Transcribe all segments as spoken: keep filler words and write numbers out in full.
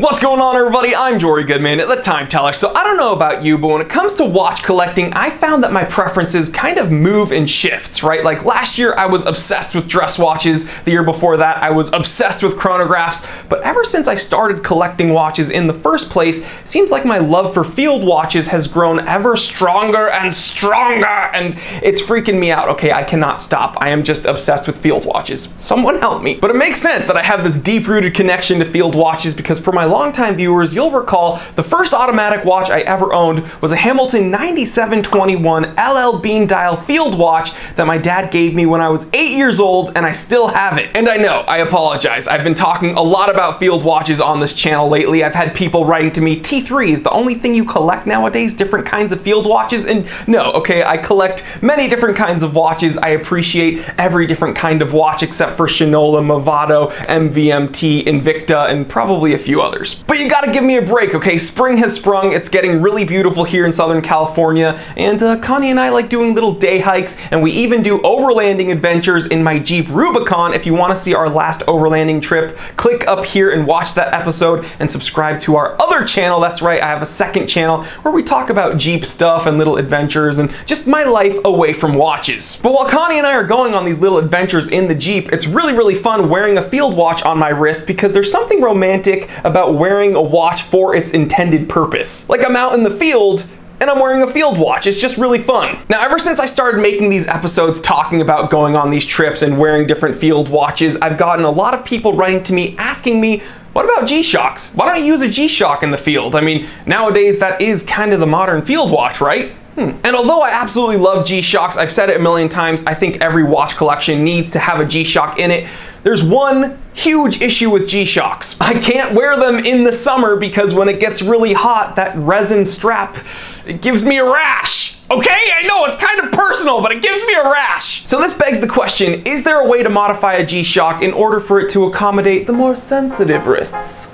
What's going on, everybody? I'm Jory Goodman at the Time Teller. So I don't know about you, but when it comes to watch collecting, I found that my preferences kind of move in shifts, right? Like last year I was obsessed with dress watches. The year before that I was obsessed with chronographs. But ever since I started collecting watches in the first place, it seems like my love for field watches has grown ever stronger and stronger, and it's freaking me out. Okay, I cannot stop. I am just obsessed with field watches. Someone help me. But it makes sense that I have this deep-rooted connection to field watches because for my longtime viewers, you'll recall the first automatic watch I ever owned was a Hamilton ninety-seven twenty-one L L Bean Dial field watch that my dad gave me when I was eight years old, and I still have it. And I know, I apologize. I've been talking a lot about field watches on this channel lately. I've had people writing to me, T three is the only thing you collect nowadays, different kinds of field watches. And no, okay, I collect many different kinds of watches. I appreciate every different kind of watch except for Shinola, Movado, M V M T, Invicta, and probably a few others. But you gotta give me a break, okay? Spring has sprung, it's getting really beautiful here in Southern California, and uh, Connie and I like doing little day hikes, and we even do overlanding adventures in my Jeep Rubicon. If you wanna see our last overlanding trip, click up here and watch that episode and subscribe to our other channel. That's right, I have a second channel where we talk about Jeep stuff and little adventures and just my life away from watches. But while Connie and I are going on these little adventures in the Jeep, it's really, really fun wearing a field watch on my wrist because there's something romantic about wearing a watch for its intended purpose. Like I'm out in the field, and I'm wearing a field watch. It's just really fun. Now, ever since I started making these episodes talking about going on these trips and wearing different field watches, I've gotten a lot of people writing to me asking me, what about G-Shocks? Why don't you use a G-Shock in the field? I mean, nowadays that is kind of the modern field watch, right? Hmm. And although I absolutely love G-Shocks, I've said it a million times, I think every watch collection needs to have a G-Shock in it. There's one huge issue with G-Shocks. I can't wear them in the summer because when it gets really hot, that resin strap, it gives me a rash. Okay, I know it's kind of personal, but it gives me a rash. So this begs the question, is there a way to modify a G-Shock in order for it to accommodate the more sensitive wrists?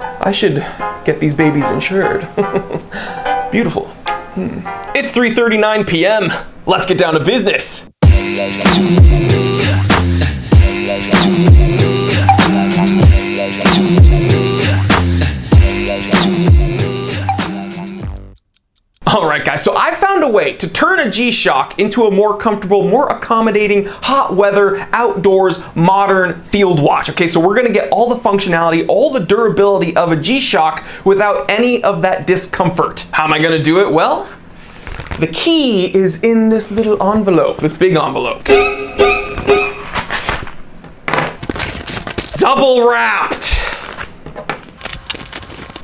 I should get these babies insured. Beautiful. Hmm. It's three thirty-nine p m Let's get down to business. All right, guys, so I found a way to turn a G-Shock into a more comfortable, more accommodating, hot weather, outdoors, modern field watch. Okay, so we're gonna get all the functionality, all the durability of a G-Shock without any of that discomfort. How am I gonna do it? Well, the key is in this little envelope, this big envelope. Double wrapped.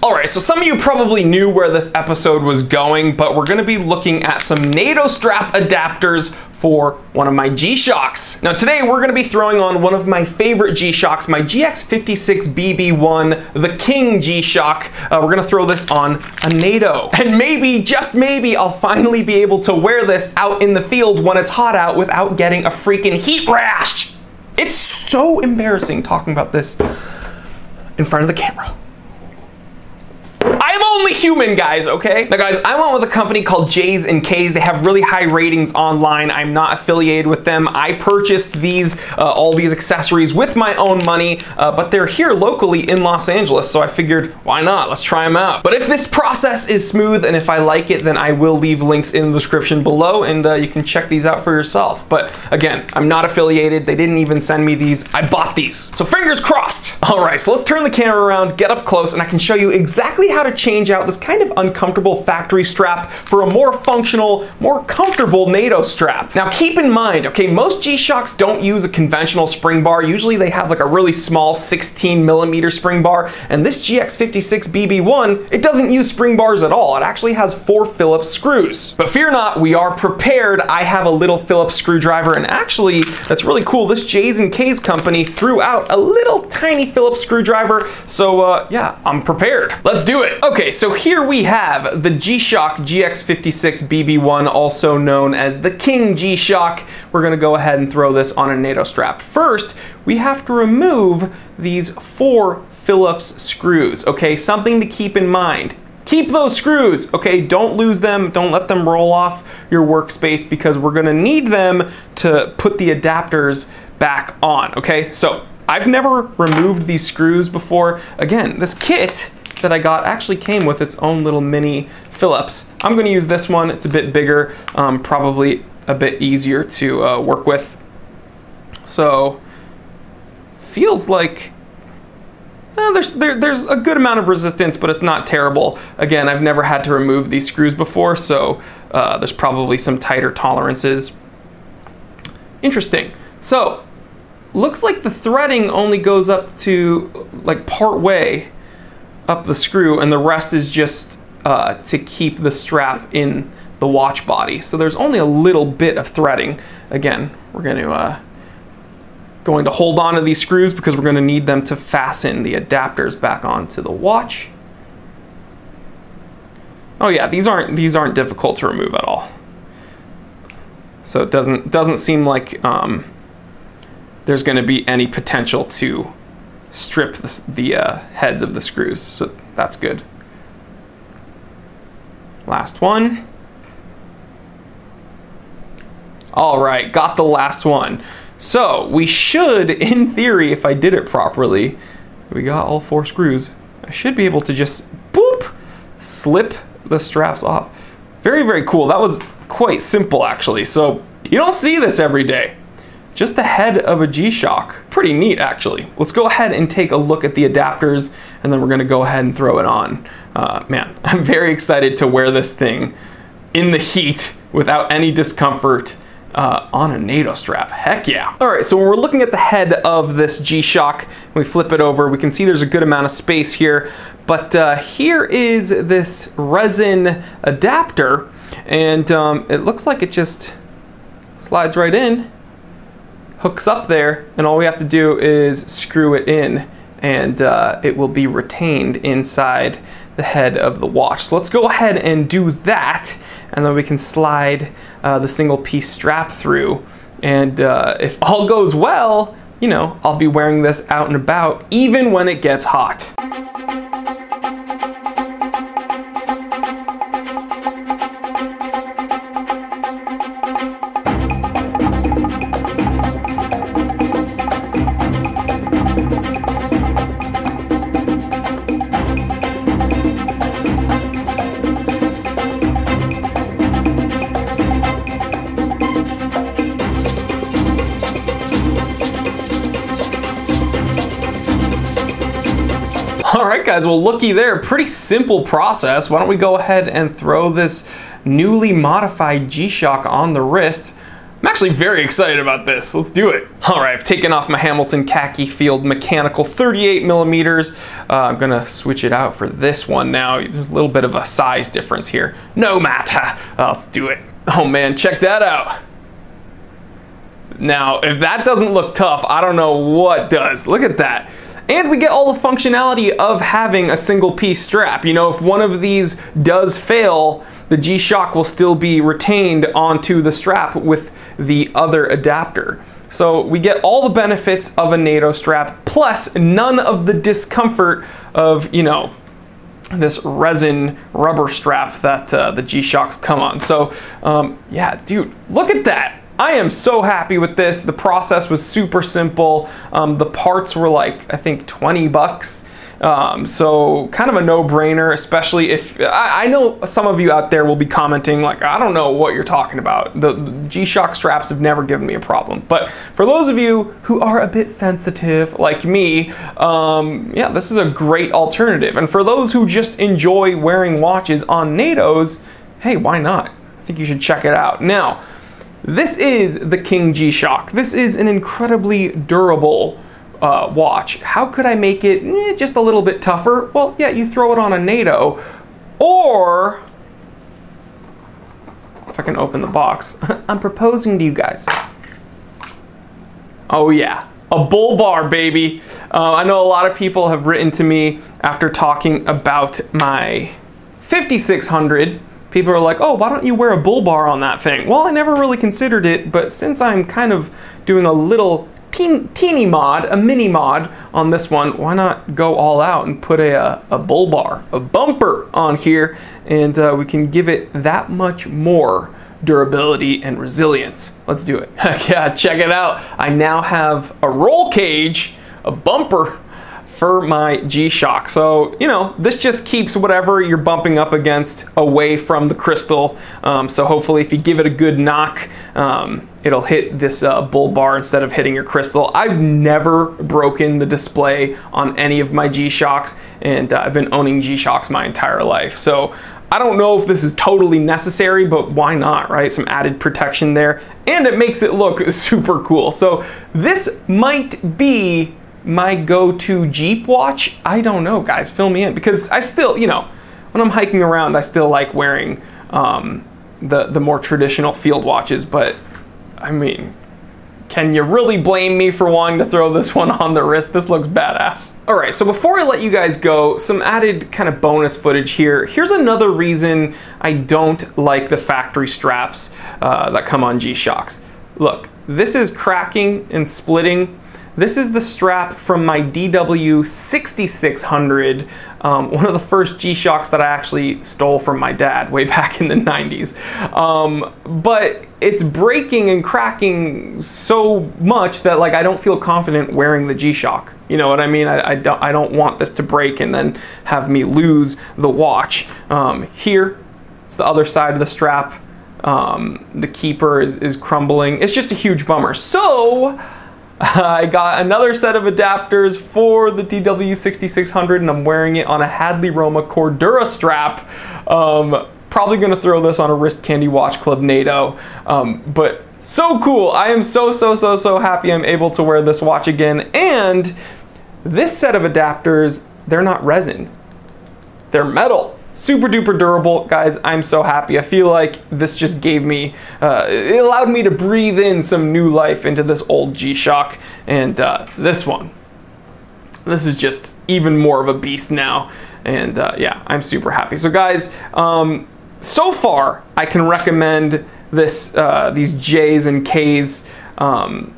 All right, so some of you probably knew where this episode was going, but we're gonna be looking at some NATO strap adapters for one of my G-Shocks. Now today we're gonna be throwing on one of my favorite G-Shocks, my G X fifty-six B B one, the King G-Shock. Uh, we're gonna throw this on a NATO. And maybe, just maybe, I'll finally be able to wear this out in the field when it's hot out without getting a freaking heat rash. It's so embarrassing talking about this in front of the camera. I'm only human, guys, okay? Now guys, I went with a company called Jay's and Kay's. They have really high ratings online. I'm not affiliated with them. I purchased these, uh, all these accessories with my own money, uh, but they're here locally in Los Angeles, so I figured, why not? Let's try them out. But if this process is smooth and if I like it, then I will leave links in the description below and uh, you can check these out for yourself. But again, I'm not affiliated. They didn't even send me these. I bought these, so fingers crossed. All right, so let's turn the camera around, get up close, and I can show you exactly how to change out this kind of uncomfortable factory strap for a more functional, more comfortable NATO strap. Now keep in mind, okay, most G-Shocks don't use a conventional spring bar. Usually they have like a really small sixteen millimeter spring bar, and this G X fifty-six B B one, it doesn't use spring bars at all. It actually has four Phillips screws. But fear not, we are prepared. I have a little Phillips screwdriver, and actually, that's really cool. This Jay's and Kay's company threw out a little tiny Phillips screwdriver, so uh, yeah, I'm prepared. Let's do it. Okay, so here we have the G-Shock G X fifty-six B B one, also known as the King G-Shock. We're gonna go ahead and throw this on a NATO strap. First, we have to remove these four Phillips screws, okay? Something to keep in mind. Keep those screws, okay? Don't lose them, don't let them roll off your workspace because we're gonna need them to put the adapters back on, okay? So I've never removed these screws before. Again, this kit that I got actually came with its own little mini Phillips. I'm gonna use this one, it's a bit bigger, um, probably a bit easier to uh, work with. So, feels like eh, there's, there, there's a good amount of resistance, but it's not terrible. Again, I've never had to remove these screws before, so uh, there's probably some tighter tolerances. Interesting. So, looks like the threading only goes up to like part way up the screw, and the rest is just uh, to keep the strap in the watch body. So there's only a little bit of threading. Again, we're going to uh, going to hold on to these screws because we're going to need them to fasten the adapters back onto the watch. Oh yeah, these aren't these aren't difficult to remove at all. So it doesn't doesn't seem like um, there's going to be any potential to strip the, the uh, heads of the screws, so that's good. Last one. All right, got the last one. So we should, in theory, if I did it properly, we got all four screws. I should be able to just, boop, slip the straps off. Very, very cool. That was quite simple, actually. So you don't see this every day. Just the head of a G-Shock. Pretty neat, actually. Let's go ahead and take a look at the adapters, and then we're gonna go ahead and throw it on. Uh, man, I'm very excited to wear this thing in the heat without any discomfort uh, on a NATO strap. Heck yeah. All right, so when we're looking at the head of this G-Shock, we flip it over, we can see there's a good amount of space here, but uh, here is this resin adapter, and um, it looks like it just slides right in, hooks up there, and all we have to do is screw it in, and uh, it will be retained inside the head of the watch. So let's go ahead and do that, and then we can slide uh, the single piece strap through, and uh, if all goes well, you know, I'll be wearing this out and about even when it gets hot. Alright guys, well looky there, pretty simple process. Why don't we go ahead and throw this newly modified G-Shock on the wrist. I'm actually very excited about this, let's do it. Alright, I've taken off my Hamilton khaki field mechanical thirty-eight millimeters. Uh, I'm gonna switch it out for this one now. There's a little bit of a size difference here. No matter, uh, let's do it. Oh man, check that out. Now, if that doesn't look tough, I don't know what does. Look at that. And we get all the functionality of having a single piece strap. You know, if one of these does fail, the G-Shock will still be retained onto the strap with the other adapter. So we get all the benefits of a NATO strap, plus none of the discomfort of, you know, this resin rubber strap that uh, the G-Shocks come on. So um, yeah, dude, look at that. I am so happy with this. The process was super simple. Um, the parts were like, I think twenty bucks. Um, so kind of a no-brainer, especially if, I, I know some of you out there will be commenting like, I don't know what you're talking about. The, the G-Shock straps have never given me a problem. But for those of you who are a bit sensitive like me, um, yeah, this is a great alternative. And for those who just enjoy wearing watches on NATOs, hey, why not? I think you should check it out. Now, this is the King G-Shock. This is an incredibly durable uh, watch. How could I make it eh, just a little bit tougher? Well, yeah, you throw it on a NATO, or if I can open the box, I'm proposing to you guys. Oh yeah, a bull bar, baby. Uh, I know a lot of people have written to me after talking about my fifty-six hundred. People are like, oh, why don't you wear a bull bar on that thing? Well, I never really considered it, but since I'm kind of doing a little teen, teeny mod, a mini mod on this one, why not go all out and put a, a bull bar, a bumper on here, and uh, we can give it that much more durability and resilience. Let's do it. Yeah, check it out. I now have a roll cage a bumper for my G-Shock. So, you know, this just keeps whatever you're bumping up against away from the crystal. Um, so hopefully if you give it a good knock, um, it'll hit this uh, bull bar instead of hitting your crystal. I've never broken the display on any of my G-Shocks, and uh, I've been owning G-Shocks my entire life. So I don't know if this is totally necessary, but why not, right? Some added protection there, and it makes it look super cool. So this might be my go-to Jeep watch. I don't know, guys, fill me in, because I still, you know, when I'm hiking around, I still like wearing um, the, the more traditional field watches, but I mean, can you really blame me for wanting to throw this one on the wrist? This looks badass. All right, so before I let you guys go, some added kind of bonus footage here. Here's another reason I don't like the factory straps uh, that come on G-Shocks. Look, this is cracking and splitting. This is the strap from my D W sixty-six hundred, um, one of the first G-Shocks that I actually stole from my dad way back in the nineties. Um, but it's breaking and cracking so much that, like, I don't feel confident wearing the G-Shock. You know what I mean? I, I, don't, I don't want this to break and then have me lose the watch. Um, here, it's the other side of the strap. Um, the keeper is, is crumbling. It's just a huge bummer. So I got another set of adapters for the D W sixty-six hundred, and I'm wearing it on a Hadley Roma Cordura strap. Um, probably gonna throw this on a wrist candy watch club NATO, um, but so cool. I am so, so, so, so happy I'm able to wear this watch again. And this set of adapters, they're not resin, they're metal. Super duper durable, guys. I'm so happy. I feel like this just gave me, uh, it allowed me to breathe in some new life into this old G-Shock. And uh, this one, this is just even more of a beast now. And uh, yeah, I'm super happy. So guys, um, so far I can recommend this, uh, these Jay's and Kay's um,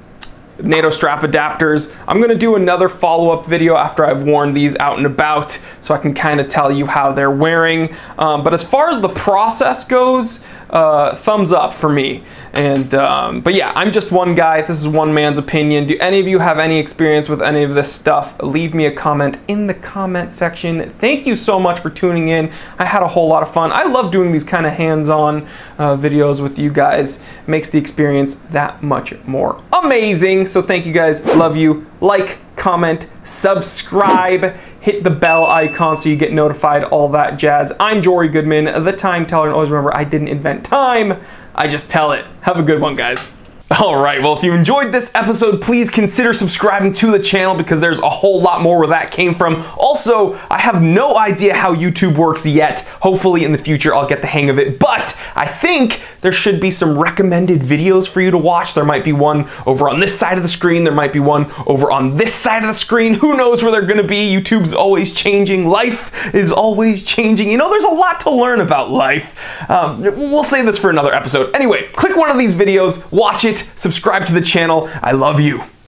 NATO strap adapters. I'm gonna do another follow-up video after I've worn these out and about, so I can kind of tell you how they're wearing. Um, but as far as the process goes, uh, thumbs up for me. And um, but yeah, I'm just one guy. This is one man's opinion. Do any of you have any experience with any of this stuff? Leave me a comment in the comment section. Thank you so much for tuning in. I had a whole lot of fun. I love doing these kind of hands-on uh, videos with you guys. It makes the experience that much more amazing. So thank you guys, love you. Like, comment, subscribe, hit the bell icon so you get notified, all that jazz. I'm Jory Goodman, the Time Teller, and always remember, I didn't invent time, I just tell it. Have a good one, guys. All right, well, if you enjoyed this episode, please consider subscribing to the channel, because there's a whole lot more where that came from. Also, I have no idea how YouTube works yet. Hopefully in the future I'll get the hang of it, but I think there should be some recommended videos for you to watch. There might be one over on this side of the screen. There might be one over on this side of the screen. Who knows where they're gonna be? YouTube's always changing. Life is always changing. You know, there's a lot to learn about life. Um, we'll save this for another episode. Anyway, click one of these videos, watch it. Subscribe to the channel. I love you.